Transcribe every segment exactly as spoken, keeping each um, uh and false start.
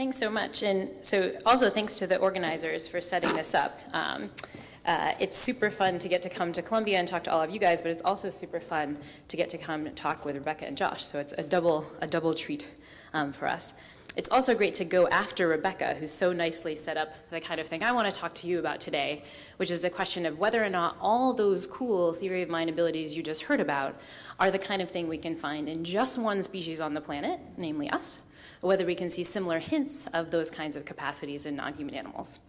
Thanks so much, and so also thanks to the organizers for setting this up. Um, uh, it's super fun to get to come to Columbia and talk to all of you guys, but it's also super fun to get to come and talk with Rebecca and Josh, so it's a double, a double treat um, for us. It's also great to go after Rebecca, who's so nicely set up the kind of thing I want to talk to you about today, which is the question of whether or not all those cool theory of mind abilities you just heard about are the kind of thing we can find in just one species on the planet, namely us, whether we can see similar hints of those kinds of capacities in non-human animals.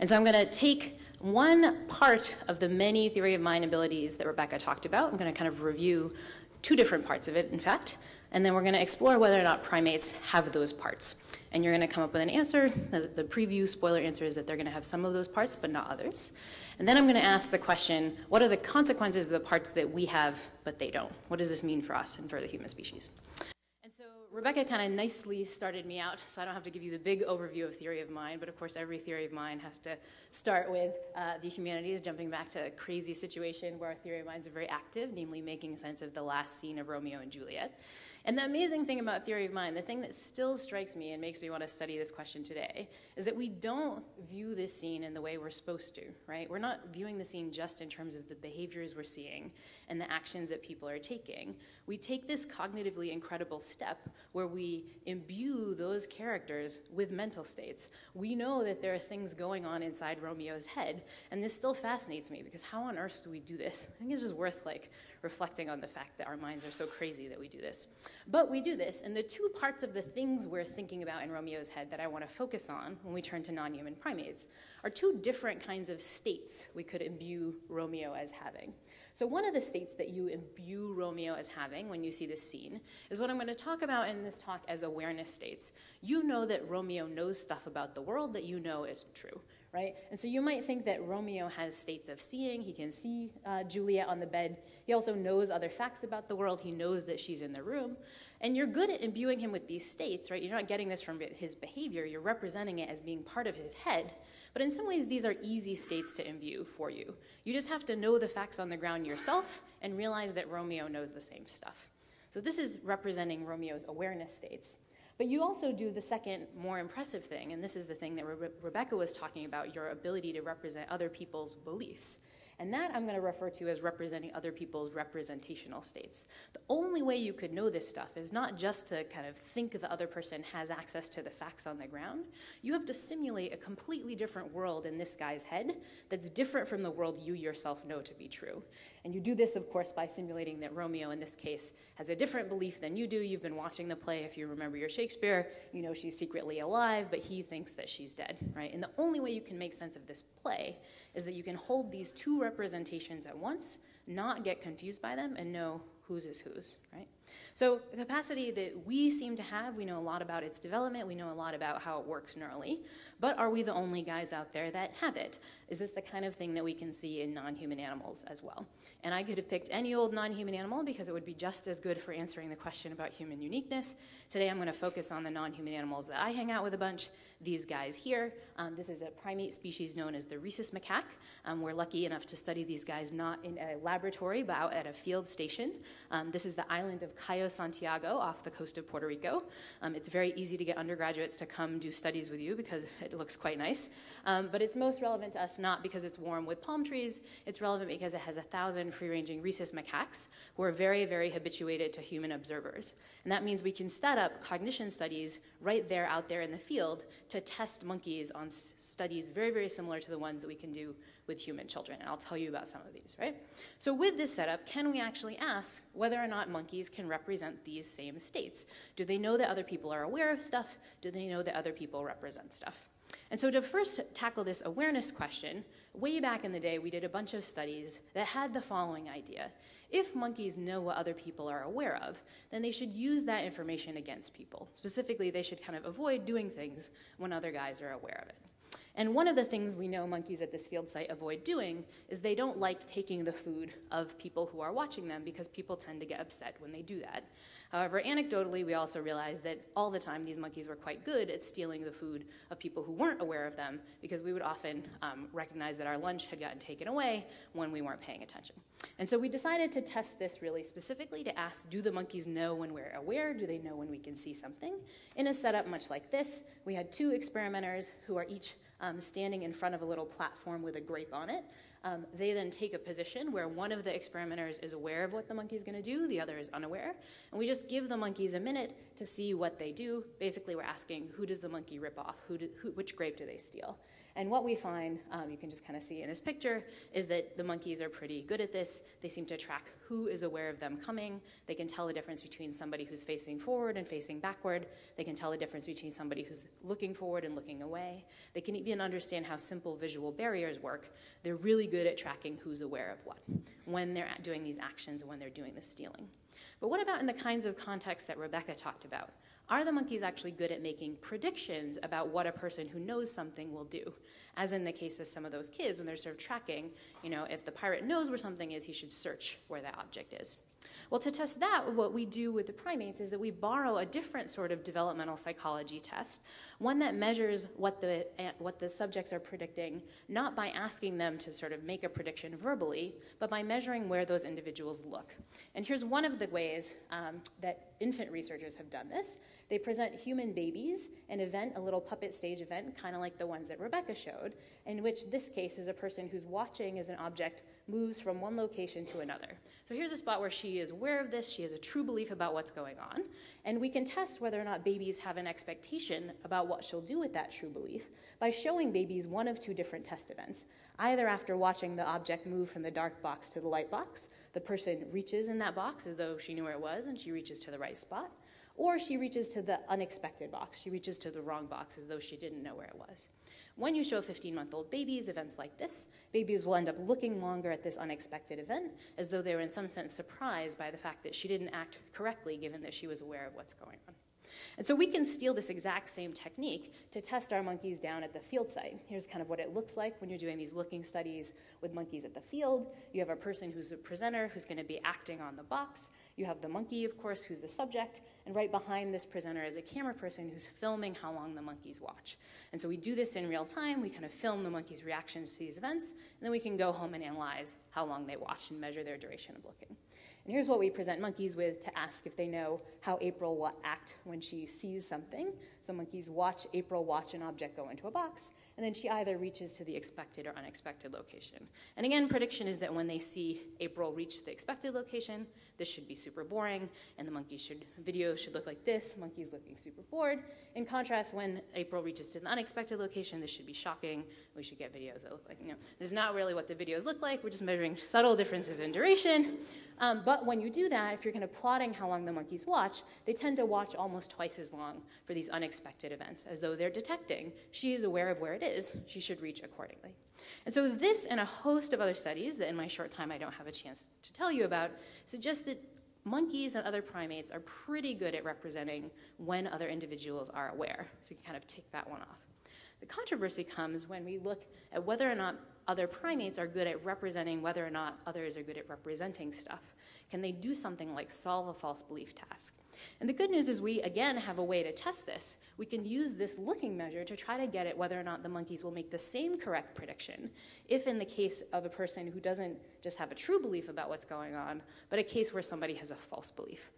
And so I'm going to take one part of the many theory of mind abilities that Rebecca talked about. I'm going to kind of review two different parts of it, in fact, and then we're going to explore whether or not primates have those parts. And you're going to come up with an answer. The, the preview spoiler answer is that they're going to have some of those parts, but not others. And then I'm going to ask the question, what are the consequences of the parts that we have, but they don't? What does this mean for us and for the human species? Rebecca kind of nicely started me out, so I don't have to give you the big overview of theory of mind, but of course every theory of mind has to start with uh, the humanities, jumping back to a crazy situation where our theory of minds are very active, namely making sense of the last scene of Romeo and Juliet. And the amazing thing about theory of mind, the thing that still strikes me and makes me want to study this question today, is that we don't view this scene in the way we're supposed to, right? We're not viewing the scene just in terms of the behaviors we're seeing and the actions that people are taking. We take this cognitively incredible step where we imbue those characters with mental states. We know that there are things going on inside Romeo's head, and this still fascinates me because how on earth do we do this? I think it's just worth like reflecting on the fact that our minds are so crazy that we do this. But we do this, and the two parts of the things we're thinking about in Romeo's head that I want to focus on when we turn to non-human primates are two different kinds of states we could imbue Romeo as having. So one of the states that you imbue Romeo as having when you see this scene is what I'm going to talk about in this talk as awareness states. You know that Romeo knows stuff about the world that you know isn't true, right? And so you might think that Romeo has states of seeing. He can see uh, Juliet on the bed. He also knows other facts about the world. He knows that she's in the room. And you're good at imbuing him with these states, right? You're not getting this from his behavior. You're representing it as being part of his head. But in some ways, these are easy states to imbue for you. You just have to know the facts on the ground yourself and realize that Romeo knows the same stuff. So this is representing Romeo's awareness states. But you also do the second, more impressive thing, and this is the thing that Re- Rebecca was talking about, your ability to represent other people's beliefs. And that I'm going to refer to as representing other people's representational states. The only way you could know this stuff is not just to kind of think the other person has access to the facts on the ground. You have to simulate a completely different world in this guy's head that's different from the world you yourself know to be true. And you do this, of course, by simulating that Romeo, in this case, has a different belief than you do. You've been watching the play. If you remember your Shakespeare, you know she's secretly alive, but he thinks that she's dead, right? And the only way you can make sense of this play is that you can hold these two representations at once, not get confused by them, and know whose is whose, right? So the capacity that we seem to have, we know a lot about its development, we know a lot about how it works neurally, but are we the only guys out there that have it? Is this the kind of thing that we can see in non-human animals as well? And I could have picked any old non-human animal because it would be just as good for answering the question about human uniqueness. Today I'm going to focus on the non-human animals that I hang out with a bunch, these guys here. Um, this is a primate species known as the rhesus macaque. Um, we're lucky enough to study these guys not in a laboratory, but out at a field station. Um, this is the island of Cayo Santiago off the coast of Puerto Rico. Um, it's very easy to get undergraduates to come do studies with you because it looks quite nice. Um, but it's most relevant to us not because it's warm with palm trees. It's relevant because it has a thousand free-ranging rhesus macaques who are very, very habituated to human observers. And that means we can set up cognition studies right there out there in the field to test monkeys on studies very, very similar to the ones that we can do with human children. And I'll tell you about some of these, right? So with this setup, can we actually ask whether or not monkeys can represent these same states? Do they know that other people are aware of stuff? Do they know that other people represent stuff? And so to first tackle this awareness question, way back in the day, we did a bunch of studies that had the following idea. If monkeys know what other people are aware of, then they should use that information against people. Specifically, they should kind of avoid doing things when other guys are aware of it. And one of the things we know monkeys at this field site avoid doing is they don't like taking the food of people who are watching them, because people tend to get upset when they do that. However, anecdotally, we also realized that all the time these monkeys were quite good at stealing the food of people who weren't aware of them, because we would often um, recognize that our lunch had gotten taken away when we weren't paying attention. And so we decided to test this really specifically to ask, do the monkeys know when we're aware? Do they know when we can see something? In a setup much like this, we had two experimenters who are each Um, standing in front of a little platform with a grape on it. Um, they then take a position where one of the experimenters is aware of what the monkey is going to do, the other is unaware, and we just give the monkeys a minute to see what they do. Basically, we're asking, who does the monkey rip off? Who do, who, which grape do they steal? And what we find, um, you can just kind of see in this picture, is that the monkeys are pretty good at this. They seem to track who is aware of them coming. They can tell the difference between somebody who's facing forward and facing backward. They can tell the difference between somebody who's looking forward and looking away. They can even understand how simple visual barriers work. They're really good at tracking who's aware of what, when they're doing these actions, when they're doing the stealing. But what about in the kinds of contexts that Rebecca talked about? Are the monkeys actually good at making predictions about what a person who knows something will do? As in the case of some of those kids when they're sort of tracking, you know, if the pirate knows where something is, he should search where that object is. Well, to test that, what we do with the primates is that we borrow a different sort of developmental psychology test, one that measures what the, what the subjects are predicting, not by asking them to sort of make a prediction verbally, but by measuring where those individuals look. And here's one of the ways um, that infant researchers have done this. They present human babies an event, a little puppet stage event, kind of like the ones that Rebecca showed, in which this case is a person who's watching as an object moves from one location to another. So here's a spot where she is aware of this, she has a true belief about what's going on, and we can test whether or not babies have an expectation about what she'll do with that true belief by showing babies one of two different test events. Either after watching the object move from the dark box to the light box, the person reaches in that box as though she knew where it was and she reaches to the right spot, or she reaches to the unexpected box. She reaches to the wrong box as though she didn't know where it was. When you show fifteen-month-old babies events like this, babies will end up looking longer at this unexpected event as though they were in some sense surprised by the fact that she didn't act correctly given that she was aware of what's going on. And so we can steal this exact same technique to test our monkeys down at the field site. Here's kind of what it looks like when you're doing these looking studies with monkeys at the field. You have a person who's a presenter who's going to be acting on the box. You have the monkey, of course, who's the subject, and right behind this presenter is a camera person who's filming how long the monkeys watch. And so we do this in real time. We kind of film the monkeys' reactions to these events, and then we can go home and analyze how long they watch and measure their duration of looking. And here's what we present monkeys with to ask if they know how April will act when she sees something. So monkeys watch April watch an object go into a box, and then she either reaches to the expected or unexpected location. And again, prediction is that when they see April reach the expected location, this should be super boring, and the monkey should, video should look like this, monkeys looking super bored. In contrast, when April reaches to the unexpected location, this should be shocking, we should get videos that look like, you know, this is not really what the videos look like, we're just measuring subtle differences in duration. Um, but when you do that, if you're kind of plotting how long the monkeys watch, they tend to watch almost twice as long for these unexpected events, as though they're detecting she is aware of where it is, she should reach accordingly. And so this and a host of other studies that in my short time I don't have a chance to tell you about suggest that monkeys and other primates are pretty good at representing when other individuals are aware. So you can kind of tick that one off. The controversy comes when we look at whether or not other primates are good at representing whether or not others are good at representing stuff. Can they do something like solve a false belief task? And the good news is we, again, have a way to test this. We can use this looking measure to try to get at whether or not the monkeys will make the same correct prediction if in the case of a person who doesn't just have a true belief about what's going on, but a case where somebody has a false belief.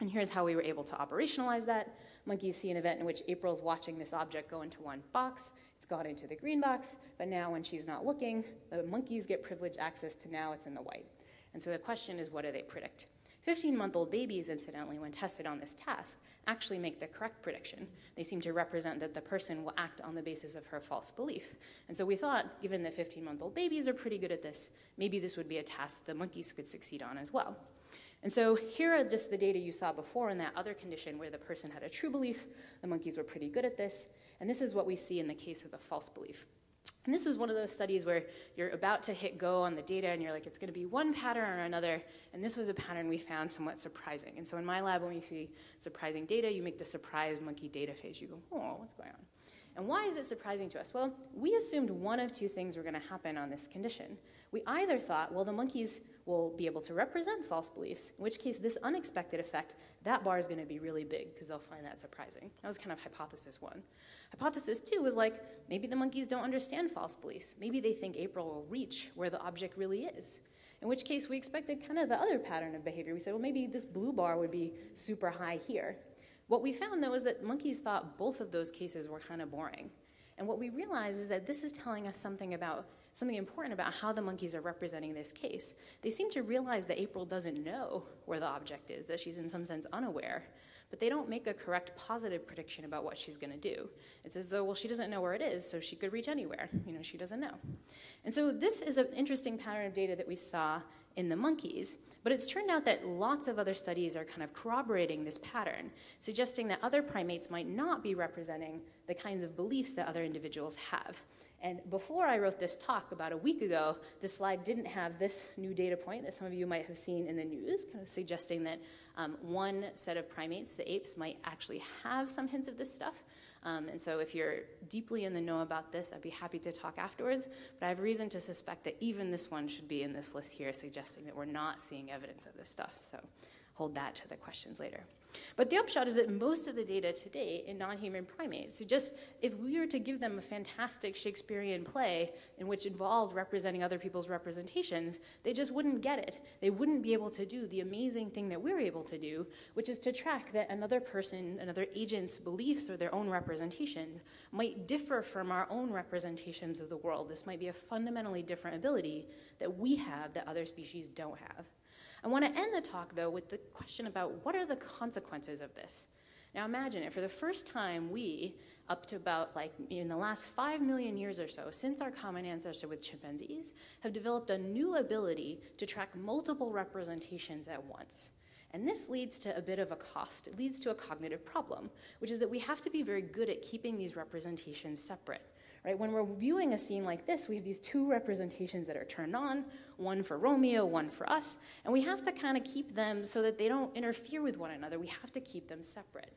And here's how we were able to operationalize that. Monkeys see an event in which April's watching this object go into one box. It's gone into the green box, but now when she's not looking, the monkeys get privileged access to now it's in the white. And so the question is, what do they predict? fifteen-month-old babies, incidentally, when tested on this task, actually make the correct prediction. They seem to represent that the person will act on the basis of her false belief. And so we thought, given that fifteen-month-old babies are pretty good at this, maybe this would be a task that the monkeys could succeed on as well. And so here are just the data you saw before in that other condition where the person had a true belief, the monkeys were pretty good at this, and this is what we see in the case of the false belief. And this was one of those studies where you're about to hit go on the data and you're like, it's going to be one pattern or another, and this was a pattern we found somewhat surprising. And so in my lab, when we see surprising data, you make the surprised monkey data face. You go, oh, what's going on? And why is it surprising to us? Well, we assumed one of two things were going to happen on this condition. We either thought, well, the monkeys will be able to represent false beliefs, in which case this unexpected effect, that bar is going to be really big because they'll find that surprising. That was kind of hypothesis one. Hypothesis two was like, maybe the monkeys don't understand false beliefs. Maybe they think April will reach where the object really is. In which case we expected kind of the other pattern of behavior. We said, well, maybe this blue bar would be super high here. What we found, though, is that monkeys thought both of those cases were kind of boring. And what we realized is that this is telling us something about something important about how the monkeys are representing this case. They seem to realize that April doesn't know where the object is, that she's in some sense unaware, but they don't make a correct positive prediction about what she's going to do. It's as though, well, she doesn't know where it is, so she could reach anywhere. You know, she doesn't know. And so this is an interesting pattern of data that we saw in the monkeys, but it's turned out that lots of other studies are kind of corroborating this pattern, suggesting that other primates might not be representing the kinds of beliefs that other individuals have. And before I wrote this talk about a week ago, this slide didn't have this new data point that some of you might have seen in the news, kind of suggesting that um, one set of primates, the apes, might actually have some hints of this stuff. Um, and so if you're deeply in the know about this, I'd be happy to talk afterwards. But I have reason to suspect that even this one should be in this list here, suggesting that we're not seeing evidence of this stuff. So hold that to the questions later. But the upshot is that most of the data today in non-human primates suggests if we were to give them a fantastic Shakespearean play in which involved representing other people's representations, they just wouldn't get it. They wouldn't be able to do the amazing thing that we're able to do, which is to track that another person, another agent's beliefs or their own representations might differ from our own representations of the world. This might be a fundamentally different ability that we have that other species don't have. I want to end the talk, though, with the question about what are the consequences of this? Now imagine it. For the first time, we, up to about like in the last five million years or so, since our common ancestor with chimpanzees, have developed a new ability to track multiple representations at once. And this leads to a bit of a cost. It leads to a cognitive problem, which is that we have to be very good at keeping these representations separate. Right? When we're viewing a scene like this, we have these two representations that are turned on, one for Romeo, one for us, and we have to kind of keep them so that they don't interfere with one another. We have to keep them separate.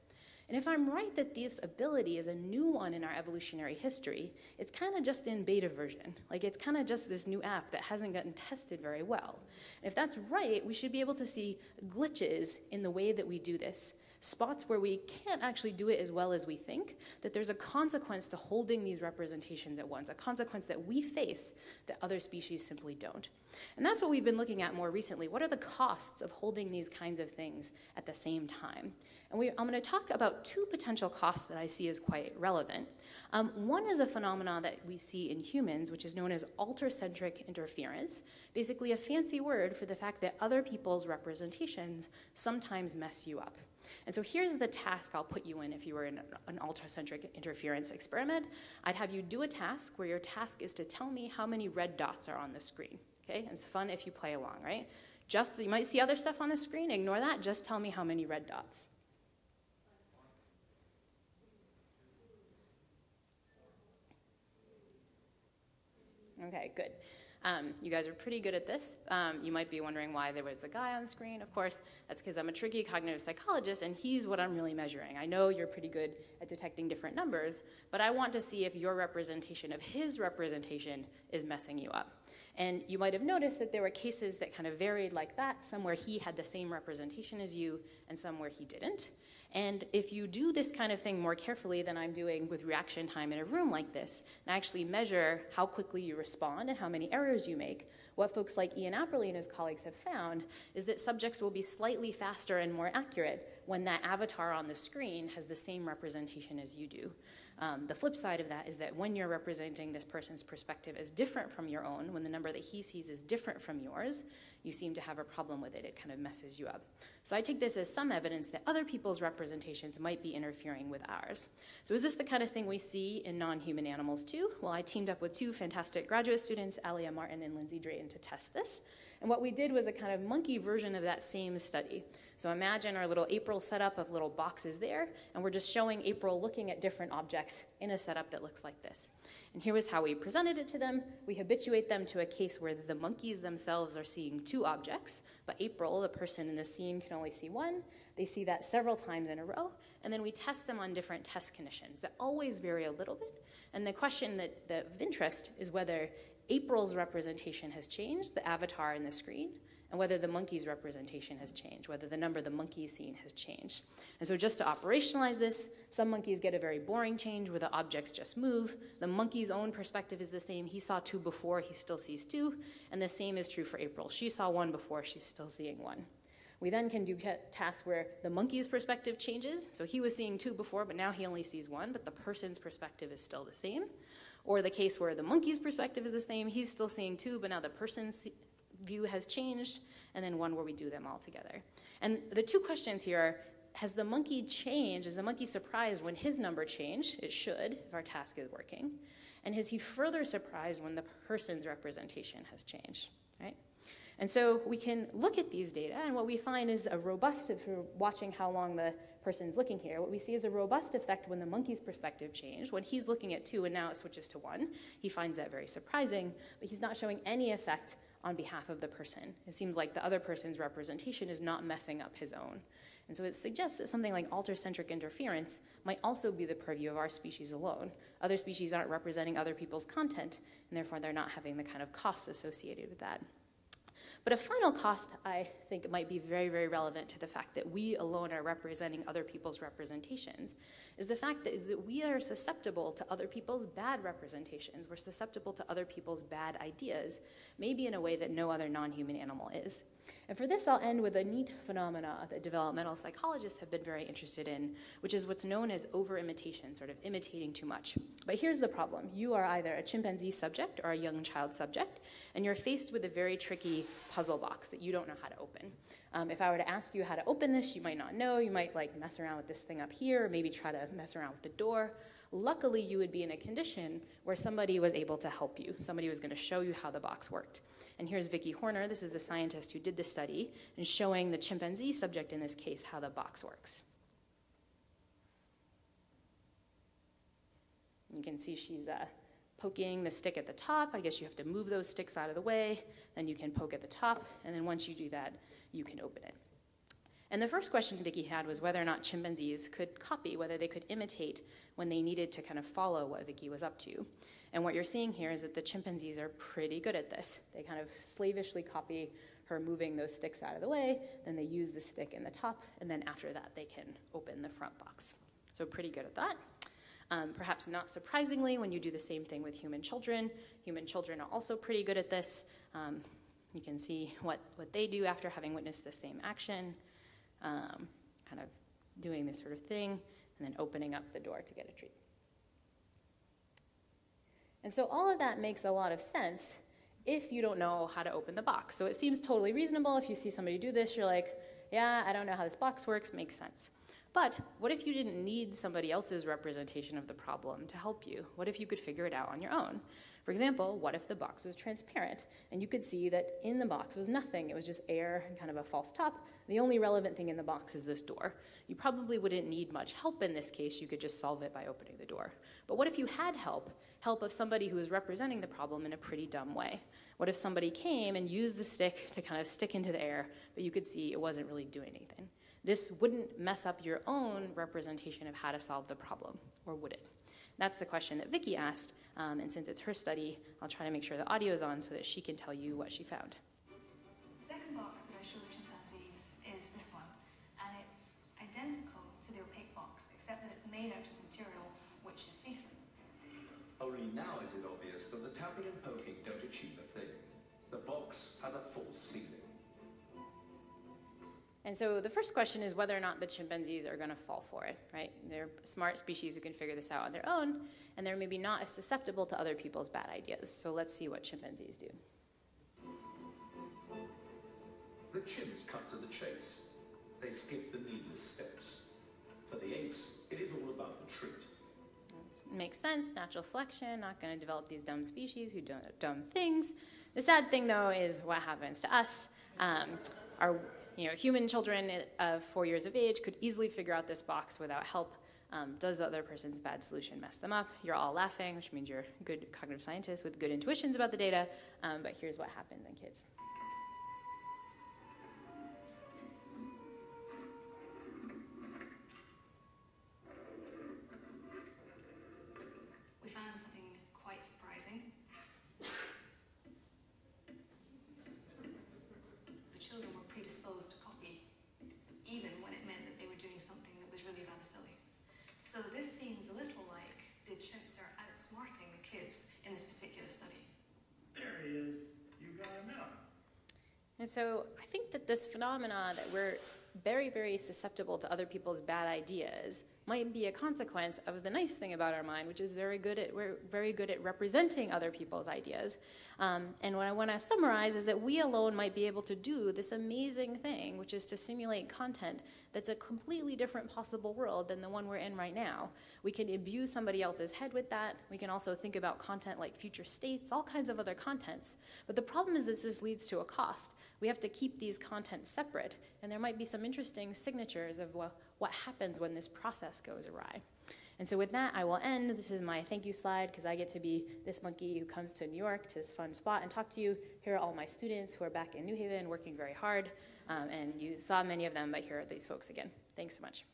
And if I'm right that this ability is a new one in our evolutionary history, it's kind of just in beta version. Like it's kind of just this new app that hasn't gotten tested very well. And if that's right, we should be able to see glitches in the way that we do this. Spots where we can't actually do it as well as we think, that there's a consequence to holding these representations at once, a consequence that we face that other species simply don't. And that's what we've been looking at more recently. What are the costs of holding these kinds of things at the same time? And we, I'm going to talk about two potential costs that I see as quite relevant. Um, one is a phenomenon that we see in humans, which is known as altercentric interference, basically a fancy word for the fact that other people's representations sometimes mess you up. And so here's the task I'll put you in if you were in an altercentric interference experiment. I'd have you do a task where your task is to tell me how many red dots are on the screen. Okay? It's fun if you play along, right? Just, you might see other stuff on the screen, ignore that, just tell me how many red dots. Okay, good. Um, you guys are pretty good at this. Um, you might be wondering why there was a guy on the screen. Of course, that's because I'm a tricky cognitive psychologist, and he's what I'm really measuring. I know you're pretty good at detecting different numbers, but I want to see if your representation of his representation is messing you up. And you might have noticed that there were cases that kind of varied like that, some where he had the same representation as you, and some where he didn't. And if you do this kind of thing more carefully than I'm doing with reaction time in a room like this, and actually measure how quickly you respond and how many errors you make, what folks like Ian Apperly and his colleagues have found is that subjects will be slightly faster and more accurate when that avatar on the screen has the same representation as you do. Um, the flip side of that is that when you're representing this person's perspective as different from your own, when the number that he sees is different from yours, you seem to have a problem with it. It kind of messes you up. So I take this as some evidence that other people's representations might be interfering with ours. So is this the kind of thing we see in non-human animals too? Well, I teamed up with two fantastic graduate students, Alia Martin and Lindsay Drayton, to test this. And what we did was a kind of monkey version of that same study. So imagine our little April setup of little boxes there, and we're just showing April looking at different objects in a setup that looks like this. And here was how we presented it to them. We habituate them to a case where the monkeys themselves are seeing two objects, but April, the person in the scene, can only see one. They see that several times in a row. and then we test them on different test conditions that always vary a little bit. And the question that, that of interest is whether April's representation has changed, the avatar in the screen, and whether the monkey's representation has changed, whether the number the monkey's seen has changed. And so just to operationalize this, some monkeys get a very boring change where the objects just move. The monkey's own perspective is the same. He saw two before, he still sees two. And the same is true for April. She saw one before, she's still seeing one. We then can do tasks where the monkey's perspective changes. So he was seeing two before, but now he only sees one, but the person's perspective is still the same. Or the case where the monkey's perspective is the same, he's still seeing two, but now the person's view has changed, and then one where we do them all together. And the two questions here are, has the monkey changed? Is the monkey surprised when his number changed? It should, if our task is working. And is he further surprised when the person's representation has changed, right? And so we can look at these data, and what we find is a robust, if we're watching how long the person's looking here, what we see is a robust effect when the monkey's perspective changed. When he's looking at two and now it switches to one, he finds that very surprising, but he's not showing any effect on behalf of the person. It seems like the other person's representation is not messing up his own. And so it suggests that something like alter-centric interference might also be the purview of our species alone. Other species aren't representing other people's content, and therefore they're not having the kind of costs associated with that. But a final cost, I think, might be very, very relevant to the fact that we alone are representing other people's representations, is the fact that, is that we are susceptible to other people's bad representations. We're susceptible to other people's bad ideas, maybe in a way that no other non-human animal is. And for this, I'll end with a neat phenomena that developmental psychologists have been very interested in, which is what's known as over-imitation, sort of imitating too much. But here's the problem. You are either a chimpanzee subject or a young child subject, and you're faced with a very tricky puzzle box that you don't know how to open. Um, if I were to ask you how to open this, you might not know. You might like mess around with this thing up here, or maybe try to mess around with the door. Luckily, you would be in a condition where somebody was able to help you. Somebody was going to show you how the box worked. And here's Vicky Horner. This is the scientist who did this study and showing the chimpanzee subject in this case how the box works. You can see she's uh, poking the stick at the top. I guess you have to move those sticks out of the way. Then you can poke at the top. And then once you do that, you can open it. And the first question Vicky had was whether or not chimpanzees could copy, whether they could imitate when they needed to kind of follow what Vicky was up to. And what you're seeing here is that the chimpanzees are pretty good at this. They kind of slavishly copy her moving those sticks out of the way, then they use the stick in the top, and then after that they can open the front box. So pretty good at that. Um, perhaps not surprisingly, when you do the same thing with human children, human children are also pretty good at this. Um, you can see what, what they do after having witnessed the same action. Um, kind of doing this sort of thing, and then opening up the door to get a treat. And so all of that makes a lot of sense if you don't know how to open the box. So it seems totally reasonable. If you see somebody do this, you're like, yeah, I don't know how this box works, makes sense. But what if you didn't need somebody else's representation of the problem to help you? What if you could figure it out on your own? For example, what if the box was transparent and you could see that in the box was nothing, it was just air and kind of a false top. The only relevant thing in the box is this door. You probably wouldn't need much help in this case, you could just solve it by opening the door. But what if you had help, help of somebody who was representing the problem in a pretty dumb way? What if somebody came and used the stick to kind of stick into the air, but you could see it wasn't really doing anything? This wouldn't mess up your own representation of how to solve the problem, or would it? That's the question that Vicky asked, um, and since it's her study, I'll try to make sure the audio is on so that she can tell you what she found. The second box that I showed the chimpanzees is this one, and it's identical to the opaque box, except that it's made out of material which is see-through. Only now is it obvious that the tapping and poking don't achieve a thing. The box has a false ceiling. And so the first question is whether or not the chimpanzees are going to fall for it, right? They're smart species who can figure this out on their own, and they're maybe not as susceptible to other people's bad ideas. So let's see what chimpanzees do. The chimps cut to the chase. They skip the needless steps. For the apes, it is all about the treat. Makes sense, natural selection, not going to develop these dumb species who do dumb things. The sad thing, though, is what happens to us. Um, our You know, human children of four years of age could easily figure out this box without help. Um, does the other person's bad solution mess them up? You're all laughing, which means you're good cognitive scientists with good intuitions about the data, um, but here's what happens in kids. And so I think that this phenomena that we're very, very susceptible to other people's bad ideas might be a consequence of the nice thing about our mind, which is very good at, we're very good at representing other people's ideas. Um, and what I want to summarize is that we alone might be able to do this amazing thing, which is to simulate content that's a completely different possible world than the one we're in right now. We can imbue somebody else's head with that. We can also think about content like future states, all kinds of other contents. But the problem is that this leads to a cost. We have to keep these contents separate, and there might be some interesting signatures of, well, what happens when this process goes awry. And so with that, I will end. This is my thank you slide, because I get to be this monkey who comes to New York to this fun spot and talk to you. Here are all my students who are back in New Haven working very hard, um, and you saw many of them, but here are these folks again. Thanks so much.